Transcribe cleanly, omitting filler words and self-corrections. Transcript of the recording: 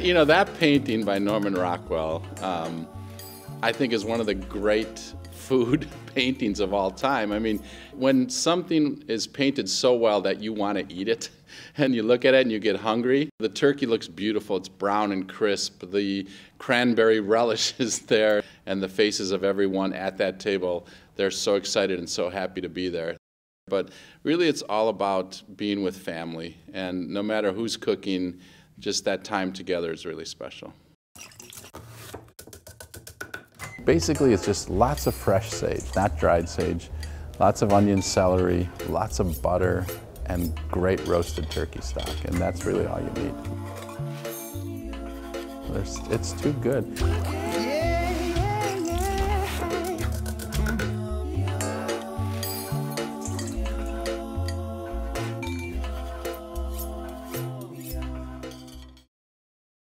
You know, that painting by Norman Rockwell, I think is one of the great food paintings of all time. I mean, when something is painted so well that you want to eat it, and you look at it and you get hungry. The turkey looks beautiful. It's brown and crisp. The cranberry relish is there, and the faces of everyone at that table, they're so excited and so happy to be there. But really, it's all about being with family, and no matter who's cooking, just that time together is really special. Basically, it's just lots of fresh sage, not dried sage, lots of onion, celery, lots of butter, and great roasted turkey stock, and that's really all you need. It's too good.